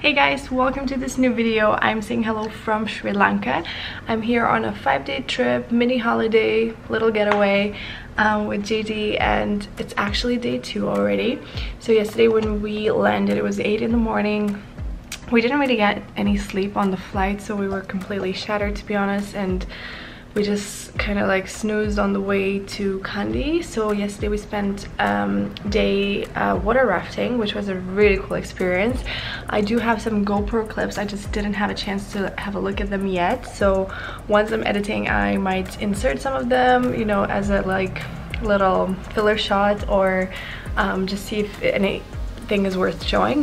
Hey guys, welcome to this new video. I'm saying hello from Sri Lanka. I'm here on a 5-day trip, mini holiday, little getaway with JD, and it's actually day 2 already. So yesterday when we landed, it was 8 in the morning. We didn't really get any sleep on the flight, so we were completely shattered, to be honest, and we just kind of like snoozed on the way to Kandy. So yesterday we spent day water rafting, which was a really cool experience. I do have some GoPro clips. I just didn't have a chance to have a look at them yet. So once I'm editing, I might insert some of them, you know, as a like little filler shot, or just see if anything is worth showing.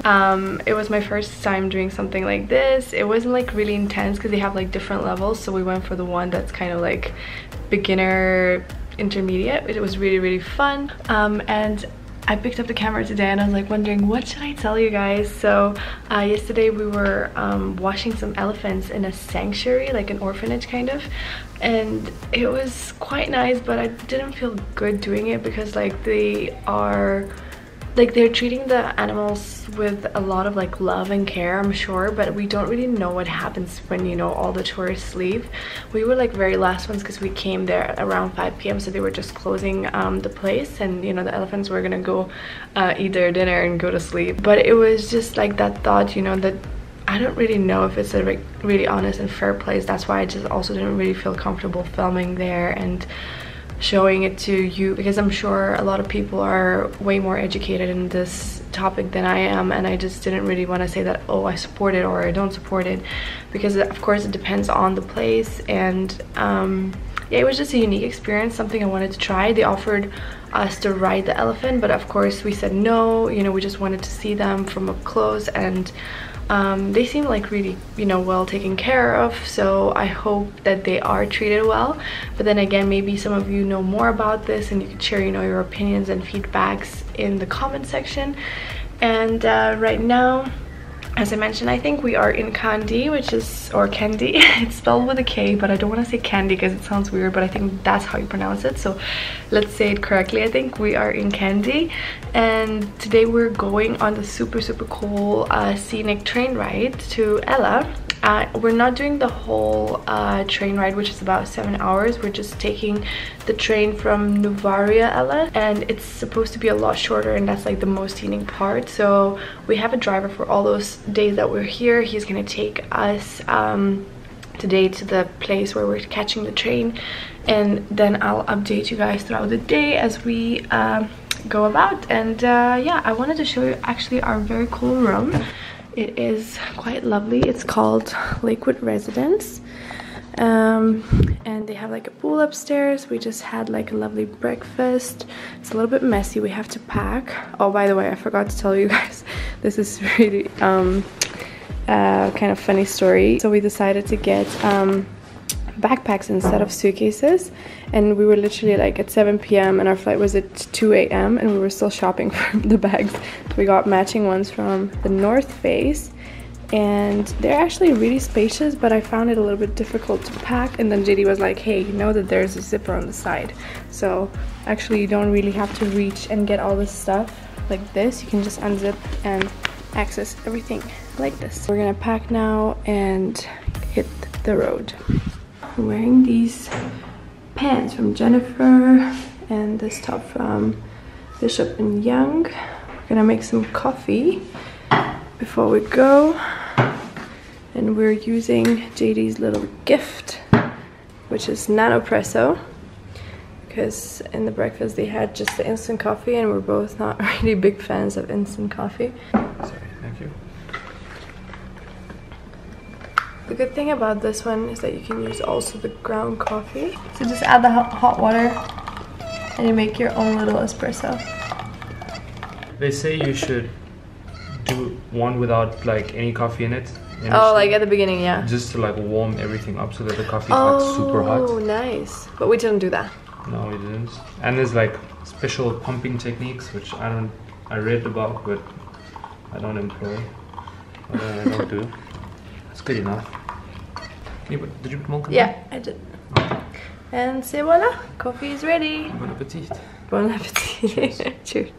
It was my first time doing something like this. It wasn't like really intense because they have like different levels, so we went for the one that's kind of like beginner intermediate. It was really fun, and I picked up the camera today and I was like wondering what should I tell you guys. So yesterday we were washing some elephants in a sanctuary, like an orphanage kind of, and it was quite nice, but I didn't feel good doing it because like they're treating the animals with a lot of like love and care, I'm sure, but we don't really know what happens when, you know, all the tourists leave. We were like very last ones because we came there around 5 p.m. so they were just closing the place, and you know the elephants were gonna go eat their dinner and go to sleep. But it was just like that thought, you know, that I don't really know if it's a really honest and fair place. That's why I just also didn't really feel comfortable filming there and showing it to you, because I'm sure a lot of people are way more educated in this topic than I am, and I just didn't really want to say that, oh, I support it or I don't support it, because of course it depends on the place. And yeah, it was just a unique experience, something I wanted to try. They offered us to ride the elephant, but of course we said no, you know, we just wanted to see them from up close, and they seem like really, you know, well taken care of, so I hope that they are treated well. But then again, maybe some of you know more about this and you can share, you know, your opinions and feedbacks in the comment section. And right now, as I mentioned, I think we are in Kandy, which is, or Kandy, it's spelled with a K, but I don't want to say Kandy because it sounds weird, but I think that's how you pronounce it, so let's say it correctly. I think we are in Kandy, and today we're going on the super cool scenic train ride to Ella. We're not doing the whole train ride, which is about 7 hours. We're just taking the train from Nuwara Eliya, and it's supposed to be a lot shorter, and that's like the most scenic part. So we have a driver for all those days that we're here. He's gonna take us today to the place where we're catching the train, and then I'll update you guys throughout the day as we go about. And yeah, I wanted to show you actually our very cool room. It is quite lovely. It's called Lakewood Residence, and they have like a pool upstairs. We just had like a lovely breakfast. It's a little bit messy, we have to pack. Oh, by the way, I forgot to tell you guys, this is really kind of funny story. So we decided to get backpacks instead of suitcases, and we were literally like at 7 p.m. and our flight was at 2 a.m. and we were still shopping for the bags. We got matching ones from the North Face, and they're actually really spacious, but I found it a little bit difficult to pack. And then JD was like, hey, you know that there's a zipper on the side, so actually you don't really have to reach and get all this stuff like this. You can just unzip and access everything like this. We're gonna pack now and hit the road. I'm wearing these pants from Jennifer and this top from Bishop and Young. We're gonna make some coffee before we go, and we're using JD's little gift, which is Nanopresso, because in the breakfast they had just the instant coffee, and we're both not really big fans of instant coffee. Sorry, thank you. The good thing about this one is that you can use also the ground coffee. So just add the hot water and you make your own little espresso. They say you should do one without like any coffee in it. Oh, like at the beginning, yeah. Just to like warm everything up so that the coffee is not super hot. Oh, nice. But we didn't do that. No, we didn't. And there's like special pumping techniques, which I read about, but I don't employ. Number two. That's good enough. Can you put, did you put milk in there? Yeah, I did. Okay. And c'est voila, coffee is ready. Bon appetit. Bon appetit. Cheers. Cheers.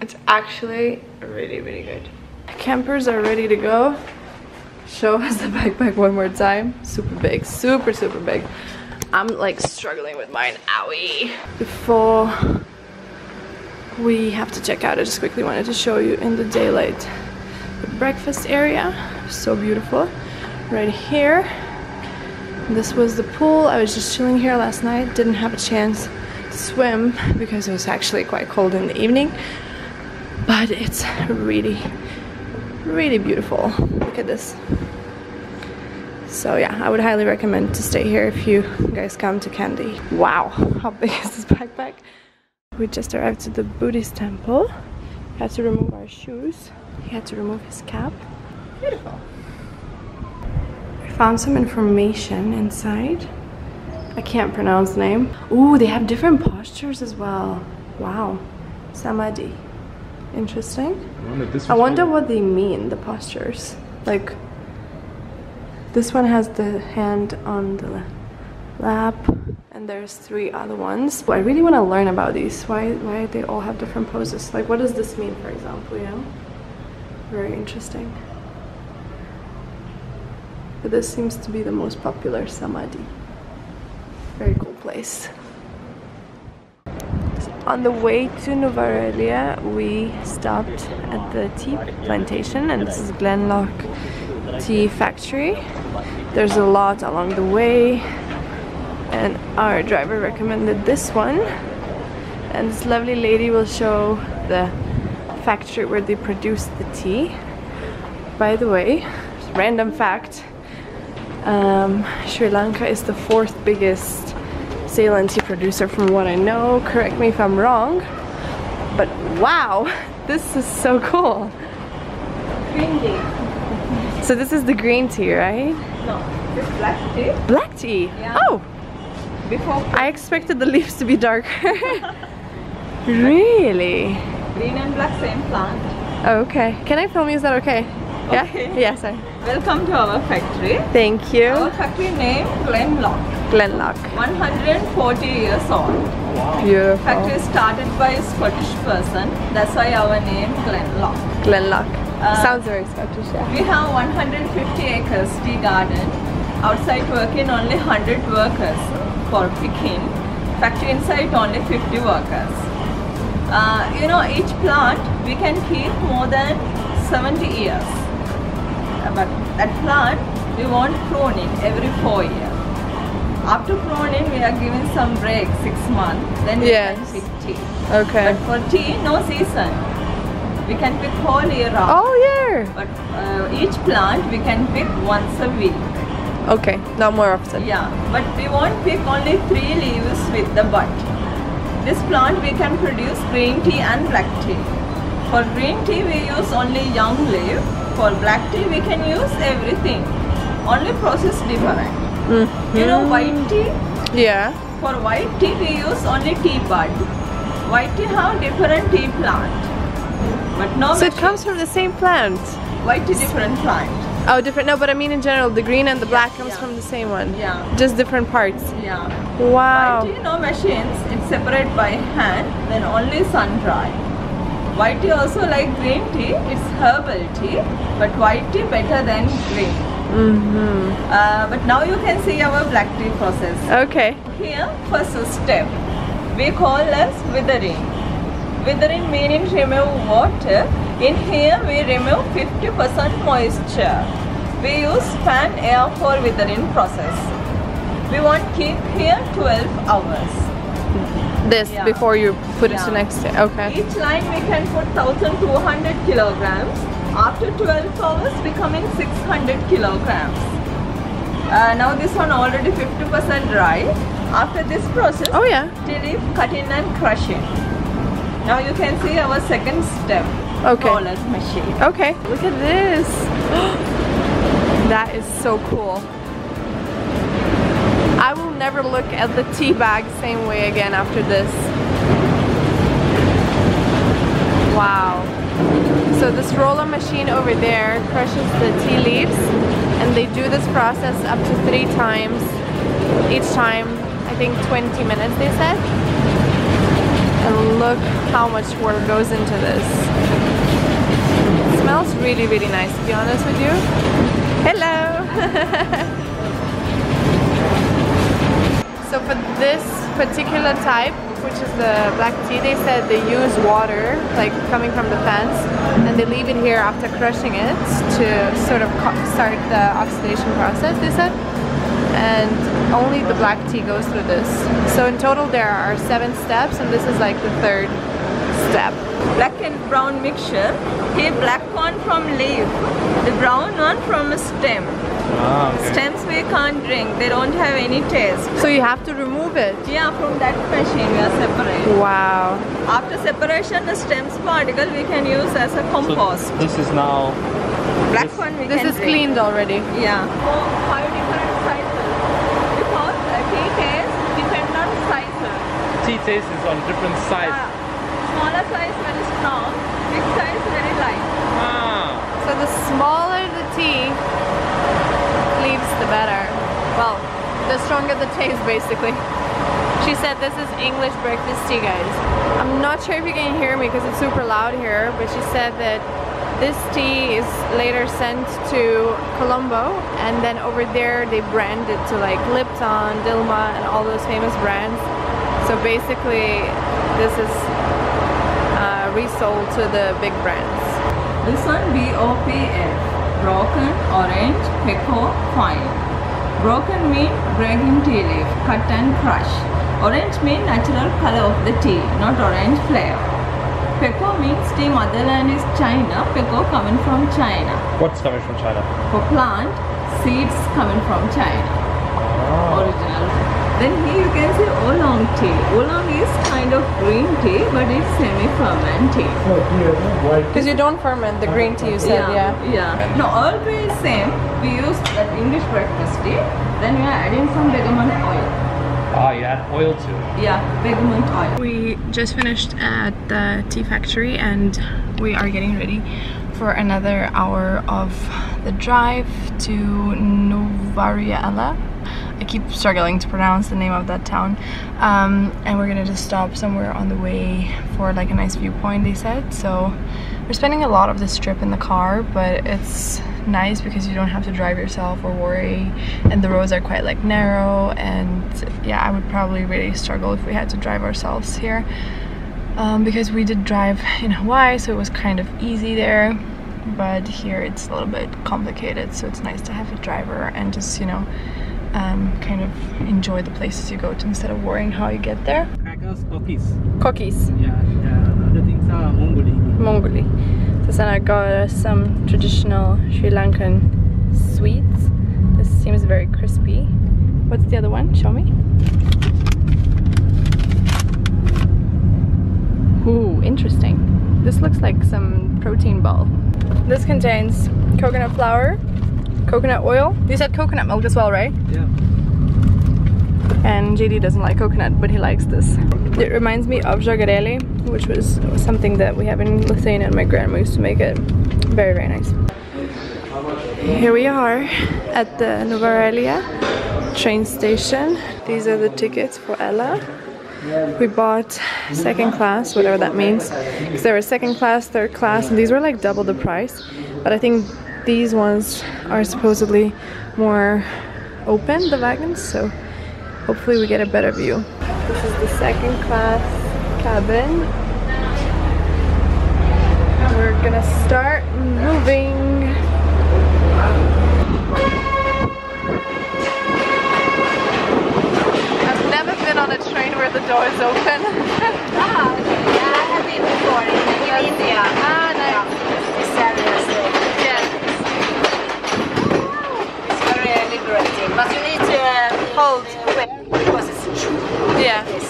It's actually really, really good. Campers are ready to go. Show us the backpack one more time. Super big, super, super big. I'm like struggling with mine. Owie. Before we have to check out, I just quickly wanted to show you in the daylight the breakfast area. So beautiful. Right here. This was the pool. I was just chilling here last night. Didn't have a chance to swim because it was actually quite cold in the evening. But it's really, really beautiful. Look at this. So yeah, I would highly recommend to stay here if you guys come to Kandy. Wow, how big is this backpack? We just arrived at the Buddhist temple. We had to remove our shoes. He had to remove his cap. Beautiful. We found some information inside. I can't pronounce the name. Ooh, they have different postures as well. Wow. Samadhi. Interesting. I wonder what they mean, the postures. Like, this one has the hand on the lap, and there's three other ones. I really want to learn about these. Why they all have different poses? Like, what does this mean, for example, you know? Very interesting. But this seems to be the most popular samadhi. Very cool place. On the way to Nuwara Eliya, we stopped at the tea plantation, and this is Glenloch Tea Factory. There's a lot along the way, and our driver recommended this one. And this lovely lady will show the factory where they produce the tea. By the way, random fact, Sri Lanka is the 4th biggest Ceylon tea producer from what I know. Correct me if I'm wrong, but wow, this is so cool. Green tea. So this is the green tea, right? No, it's black tea. Black tea? Yeah. Oh! Before I expected the leaves to be darker. Really? Green and black, same plant. Oh, okay. Can I film you? Is that okay? Yeah? Okay. Yeah, sorry. Welcome to our factory. Thank you. Our factory name, Glenloch. Glenloch. 140 years old. Wow. Beautiful. Factory started by a Scottish person. That's why our name Glenloch. Glenloch. Sounds very Scottish, yeah. We have 150 acres tea garden. Outside working only 100 workers for picking. Factory inside only 50 workers. You know, each plant we can keep more than 70 years. But that plant we want pruning every 4 years. After pruning, we are given some break, 6 months. Then we can pick tea. Okay. But for tea, no season. We can pick whole year round. All year. But each plant we can pick once a week. Okay, not more often. Yeah, but we won't pick only 3 leaves with the bud. This plant we can produce green tea and black tea. For green tea we use only young leaf. For black tea we can use everything. Only process different. Mm-hmm. You know white tea? Yeah. For white tea we use only tea bud. White tea have different tea plant. But no. So it comes from the same plant? White tea different plant. Oh, different. No, but I mean in general, the green and the black comes from the same one. Yeah. Just different parts. Yeah. Wow. White tea, no machines. It's separated by hand, then only sun dry. White tea also like green tea, it's herbal tea, but white tea better than green. Mm-hmm. But now you can see our black tea process. Okay. Here, first step, we call as withering. Withering meaning remove water. In here, we remove 50% moisture. We use fan air for withering process. We want keep here 12 hours. This before you put it to next day. Okay. Each line we can put 1,200 kilograms. After 12 hours becoming 600 kilograms. Now this one already 50% dry. After this process, tea leaf cutting and crushing. Now you can see our second step. Okay. Rollers machine. Okay. Look at this. That is so cool. I will never look at the tea bag same way again after this. Wow. So this roller machine over there crushes the tea leaves, and they do this process up to 3 times. Each time, I think 20 minutes they said. And look how much work goes into this. It smells really, really nice, to be honest with you. Hello! So for this particular type, which is the black tea, they said they use water, like coming from the plants, and they leave it here after crushing it to sort of start the oxidation process, they said. And only the black tea goes through this. So in total there are 7 steps, and this is like the 3rd step. Black and brown mixture. Here black one from leaf, the brown one from a stem. Ah, okay. Stems we can't drink, they don't have any taste. So you have to remove it? Yeah, from that machine we are separating. Wow. After separation, the stems particle we can use as a compost. So this is now... Black this, one we this can This is drink. Cleaned already? Yeah. 4 different sizes. Because tea taste depends on sizes. Tea taste is on different size. Yeah. Smaller size very strong, big size very light. Ah. So the smaller the tea, the better. Well, the stronger the taste, basically. She said this is English breakfast tea, guys. I'm not sure if you can hear me because it's super loud here, but she said that this tea is later sent to Colombo, and then over there they brand it to like Lipton, Dilma, and all those famous brands. So basically this is resold to the big brands. This one, BOPF. Broken, orange, pekoe, fine. Broken mean breaking tea leaf, cut and crush. Orange mean natural color of the tea, not orange flavor. Pekoe means tea motherland is China, pekoe coming from China. What's coming from China? For plant, seeds coming from China. Oh. Original. Then here you can see oolong tea. Oolong is kind of green tea, but it's semi-fermented. Because you don't ferment the green tea, you said, yeah. No, Earl Grey is same. We use that English breakfast tea. Then we are adding some bergamot oil. Ah, you add oil to it? Yeah, bergamot oil. We just finished at the tea factory, and we are getting ready for another hour of the drive to Nuwara Eliya. I keep struggling to pronounce the name of that town, and we're gonna just stop somewhere on the way for like a nice viewpoint, they said. So we're spending a lot of this trip in the car, but it's nice because you don't have to drive yourself or worry, and the roads are quite like narrow, and yeah, I would probably really struggle if we had to drive ourselves here, because we did drive in Hawaii, so it was kind of easy there, but here it's a little bit complicated. So it's nice to have a driver and just, you know, kind of enjoy the places you go to instead of worrying how you get there. Crackers, cookies. Cookies. Yeah, the things are Mongoli. Mongoli. So Sana got some traditional Sri Lankan sweets. This seems very crispy. What's the other one? Show me. Ooh, interesting. This looks like some protein ball. This contains coconut flour, coconut oil. You said coconut milk as well, right? Yeah. And JD doesn't like coconut, but he likes this. It reminds me of jagarelli, which was something that we have in Lithuania, and my grandma used to make it. Very, very nice. Here we are at the Nuwara Eliya train station. These are the tickets for Ella. We bought 2nd class, whatever that means, because there were 2nd class, 3rd class, and these were like double the price. But I think these ones are supposedly more open, the wagons, so hopefully we get a better view. This is the 2nd class cabin. We're gonna start moving. I've never been on a train where the door is open. Ah, yeah, I have been before in India. Ah, nice. But you need to hold because it's true. Yeah. Yes.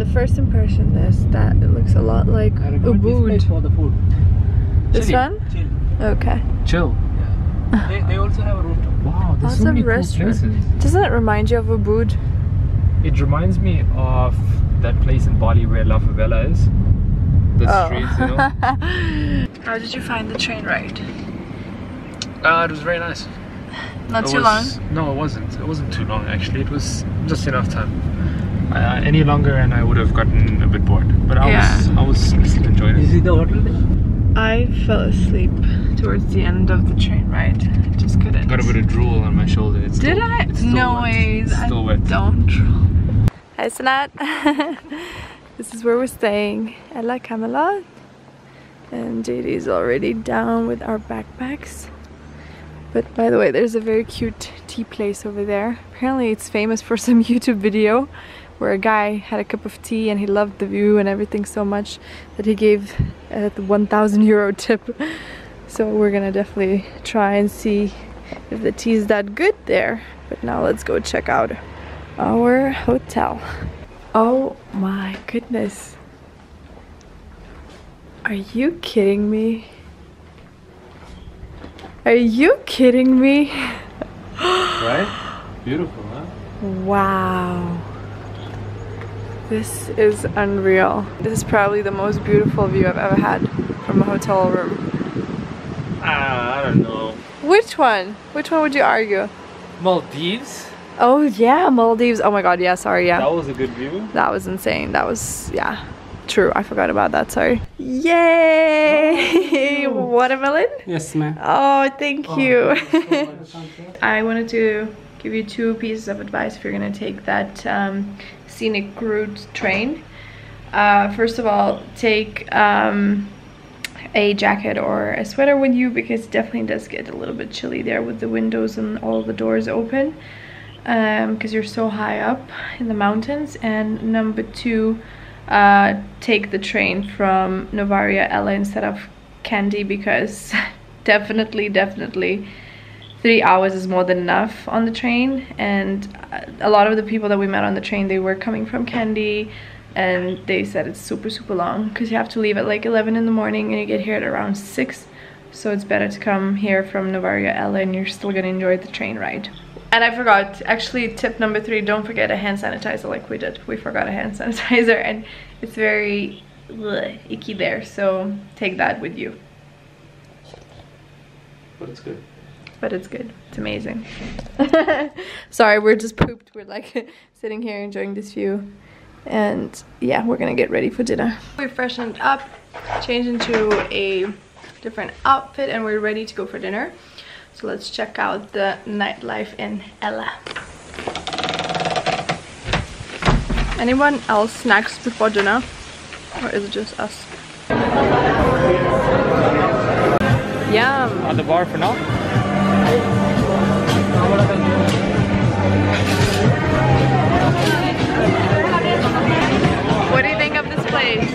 And the first impression is that it looks a lot like Ubud. This place for the food. This Chilli. One? Chill. Okay. Chill. Yeah. They also have a rooftop. Wow, there's so many cool places. Doesn't it remind you of Ubud? It reminds me of that place in Bali where La Favela is. The streets, you know. How did you find the train ride? It was very nice. Not too long? No, it wasn't. It wasn't too long actually. It was just enough time. Any longer and I would have gotten a bit bored. But I was still enjoying it. Is it the hotel there? I fell asleep towards the end of the train ride. I just couldn't. Got a bit of drool on my shoulder. It's did still, I? It's still no wet. Ways. It's still I wet. Don't drool. Hi Sanath. This is where we're staying at La Camilla. And JD's already down with our backpacks. But by the way, there's a very cute tea place over there. Apparently it's famous for some YouTube video where a guy had a cup of tea and he loved the view and everything so much that he gave the 1,000 euro tip. So we're gonna definitely try and see if the tea is that good there. But now let's go check out our hotel. Oh my goodness. Are you kidding me? Are you kidding me? Right? Beautiful, huh? Wow. This is unreal. This is probably the most beautiful view I've ever had from a hotel room. I don't know. Which one? Which one would you argue? Maldives? Oh yeah, Maldives. Oh my god, yeah, sorry, yeah. That was a good view. That was insane. That was, yeah. True, I forgot about that, sorry. Yay! Oh. Watermelon? Yes, ma'am. Oh, thank you. So I wanted to give you two pieces of advice if you're gonna take that scenic route train. First of all, take a jacket or a sweater with you because it definitely does get a little bit chilly there with the windows and all the doors open because you're so high up in the mountains. And number two, take the train from Nuwara Eliya instead of Kandy because definitely 3 hours is more than enough on the train. And a lot of the people that we met on the train, they were coming from Kandy and they said it's super long because you have to leave at like 11 in the morning and you get here at around 6. So it's better to come here from Nuwara Eliya and you're still gonna enjoy the train ride. And I forgot, actually tip number 3, don't forget a hand sanitizer like we did. We forgot a hand sanitizer and it's very icky there, so take that with you. But it's good. But it's good. It's amazing. Sorry, we're just pooped. We're like sitting here enjoying this view. And yeah, we're gonna get ready for dinner. We freshened up, changed into a different outfit and we're ready to go for dinner. So let's check out the nightlife in Ella. Anyone else snacks before dinner? Or is it just us? Yum! On the bar for now? What do you think of this place?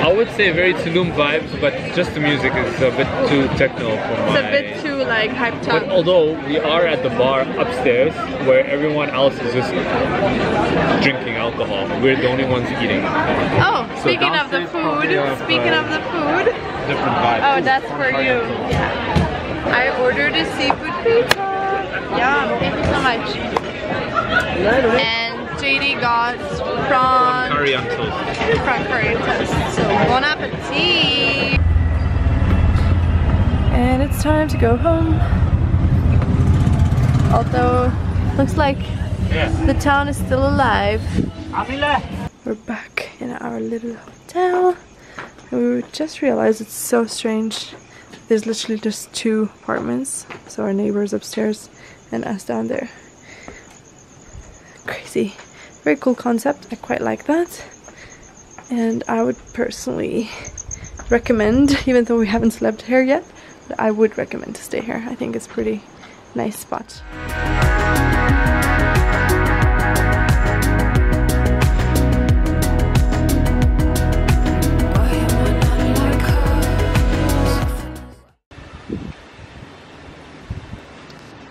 I would say very Tulum vibes, but just the music is a bit too techno for me. It's a bit too like hyped up. But although we are at the bar upstairs where everyone else is just drinking alcohol, we're the only ones eating. Oh, so speaking of the food, different vibes. Oh, that's for you. Yeah. I ordered a seafood pizza. Yum, thank you so much. And JD got prawn curry on toast. Prawn curry on toast. So bon appetit! And it's time to go home. Although, looks like the town is still alive. We're back in our little hotel. We just realized it's so strange. There's literally just two apartments. So our neighbors upstairs and us down there. Crazy. Very cool concept, I quite like that, and I would personally recommend, even though we haven't slept here yet, but I would recommend to stay here. I think it's a pretty nice spot.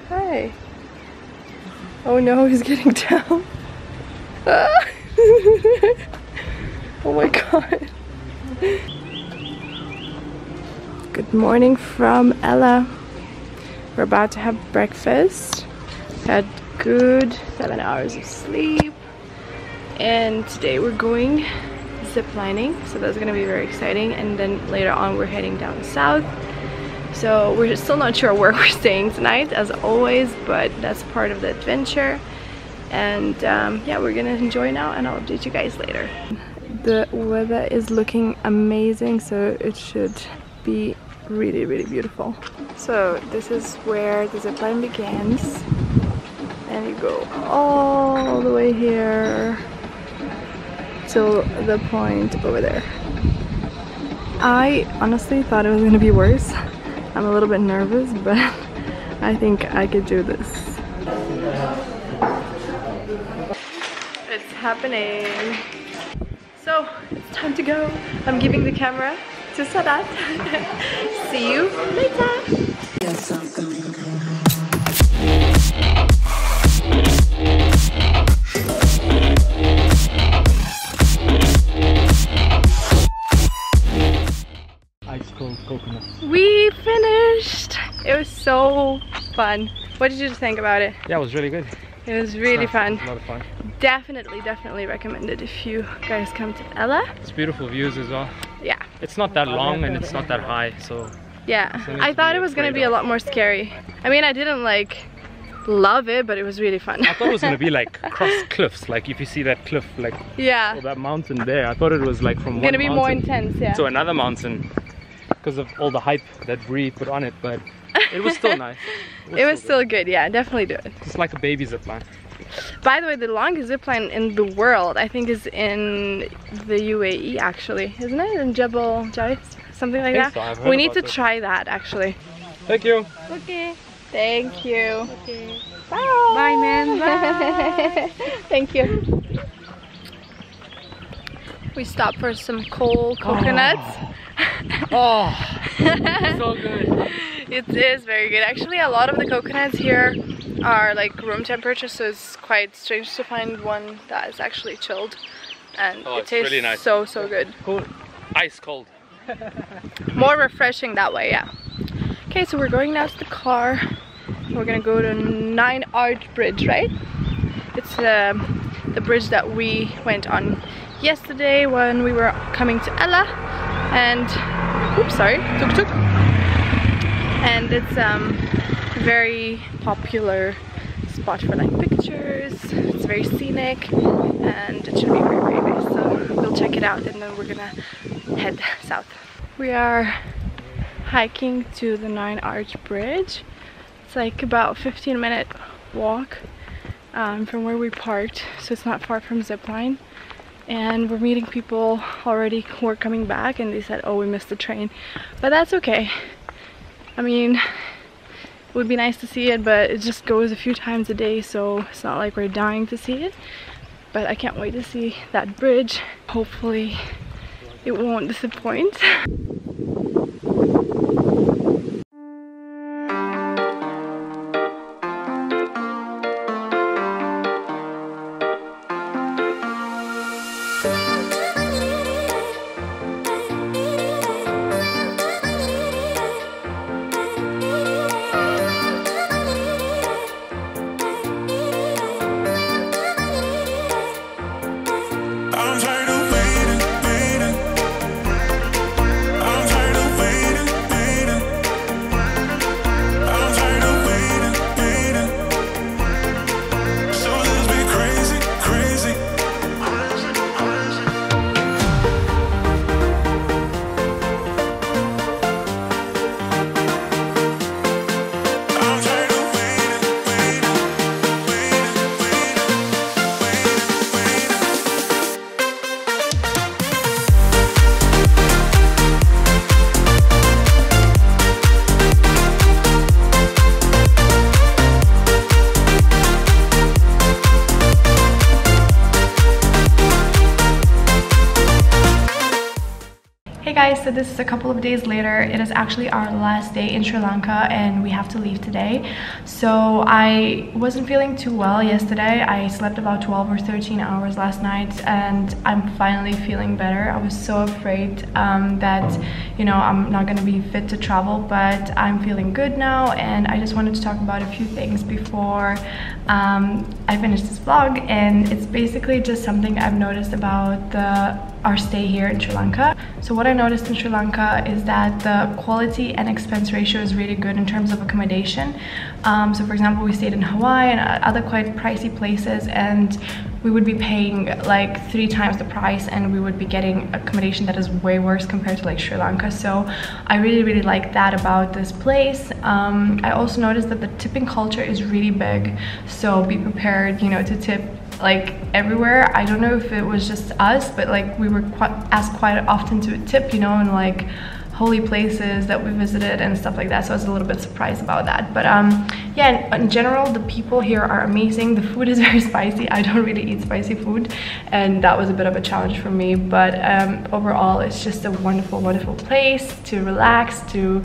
Hi. Oh know he's getting down. Oh my god. Good morning from Ella. We're about to have breakfast. Had good 7 hours of sleep. And today we're going ziplining, so that's gonna be very exciting. And then later on we're heading down south. So we're still not sure where we're staying tonight, as always, but that's part of the adventure. And yeah, we're gonna enjoy now and I'll update you guys later. The weather is looking amazing, so it should be really, really beautiful. So this is where the zipline begins. And you go all the way here till the point over there. I honestly thought it was gonna be worse. I'm a little bit nervous, but I think I could do this. It's happening. So it's time to go. I'm giving the camera to Sanath. See you later. Yes, I'm coming. We finished! It was so fun. What did you think about it? Yeah, it was really good. It was really fun. A lot of fun. Definitely recommend it if you guys come to Ella. It's beautiful views as well. Yeah. It's not that long and it's not that high, so... Yeah, I thought it was going to be a lot more scary. I mean, I didn't like love it, but it was really fun. I thought it was going to be like cross cliffs, like if you see that cliff, like... Yeah. Or that mountain there, I thought it was like from one mountain... It's going to be more intense, yeah. ...to another mountain. Because of all the hype that Bree put on it, but it was still nice. It was still good, yeah, definitely do it. It's like a baby zipline. By the way, the longest zipline in the world, I think, is in the UAE, actually, isn't it? In Jebel Jais, something like that. So. We need to try that, actually. Thank you. Okay. Thank you. Okay. Bye. Bye, man. Bye. Thank you. We stopped for some cold coconuts. Oh, so good. It is very good. Actually, a lot of the coconuts here are like room temperature, so it's quite strange to find one that is actually chilled. And oh, it tastes really nice. So good. Cool. Ice cold. More refreshing that way, yeah. Okay, so we're going now to the car. We're gonna go to Nine Arch Bridge, right? It's the bridge that we went on yesterday when we were coming to Ella, and oops, sorry, tuk-tuk, and it's a very popular spot for like pictures. It's very scenic and it should be very, very nice, so we'll check it out and then we're gonna head south. We are hiking to the Nine Arch Bridge. It's like about 15-minute walk from where we parked, so it's not far from zipline. And we're meeting people already who are coming back, and they said, oh, we missed the train, but that's okay. I mean, it would be nice to see it, but it just goes a few times a day, so it's not like we're dying to see it. But I can't wait to see that bridge. Hopefully it won't disappoint. guys, so this is a couple of days later. It is actually our last day in Sri Lanka and we have to leave today. So I wasn't feeling too well yesterday. I slept about 12 or 13 hours last night and I'm finally feeling better. I was so afraid that, you know, I'm not going to be fit to travel, but I'm feeling good now and I just wanted to talk about a few things before I finish this vlog. And it's basically just something I've noticed about our stay here in Sri Lanka. So what I noticed in Sri Lanka is that the quality and expense ratio is really good in terms of accommodation. So for example, we stayed in Hawaii and other quite pricey places and we would be paying like 3 times the price and we would be getting accommodation that is way worse compared to like Sri Lanka. So I really like that about this place. I also noticed that the tipping culture is really big. So be prepared, you know, to tip like everywhere. I don't know if it was just us, but like we were asked quite often to tip, you know, in like holy places that we visited and stuff like that. So I was a little bit surprised about that. But yeah, in general, the people here are amazing. The food is very spicy. I don't really eat spicy food. And that was a bit of a challenge for me. But overall, it's just a wonderful, wonderful place to relax, to,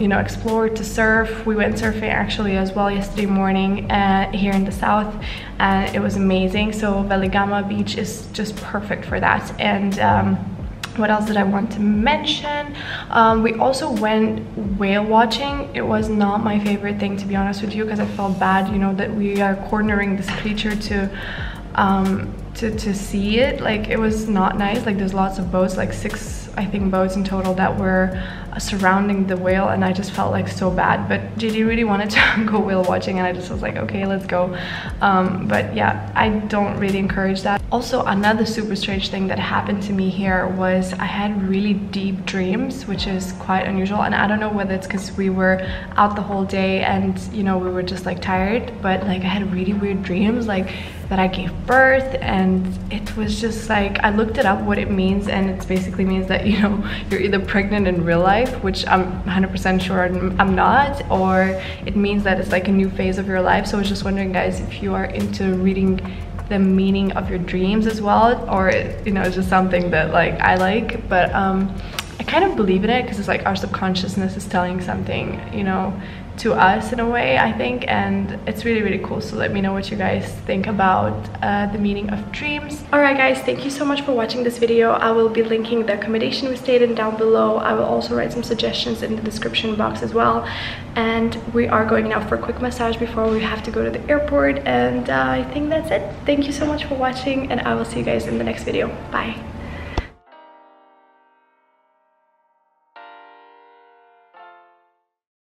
you know, explore, to surf. We went surfing actually as well yesterday morning here in the south. And it was amazing. So Veligama Beach is just perfect for that. And what else did I want to mention? We also went whale watching. It was not my favorite thing, to be honest with you, because I felt bad, you know, that we are cornering this creature to see it. Like, it was not nice. Like, there's lots of boats, like 6, I think, boats in total that were surrounding the whale, and I just felt like so bad. But JD really wanted to go whale watching and I just was like, okay, let's go. But yeah, I don't really encourage that. Also, another super strange thing that happened to me here was I had really deep dreams, which is quite unusual, and I don't know whether it's because we were out the whole day and, you know, we were just like tired, but like I had really weird dreams, like that I gave birth, and it was just like, I looked it up what it means, and it basically means that, you know, you're either pregnant in real life, which I'm 100% sure I'm not, or it means that it's like a new phase of your life. So I was just wondering, guys, if you are into reading the meaning of your dreams as well, or, you know, it's just something that like I like, but I kind of believe in it because it's like our subconsciousness is telling something, you know, to us in a way, I think, and it's really cool. So let me know what you guys think about the meaning of dreams. Alright guys, thank you so much for watching this video. I will be linking the accommodation we stayed in down below. I will also write some suggestions in the description box as well, and we are going now for a quick massage before we have to go to the airport, and I think that's it. Thank you so much for watching, and I will see you guys in the next video. Bye.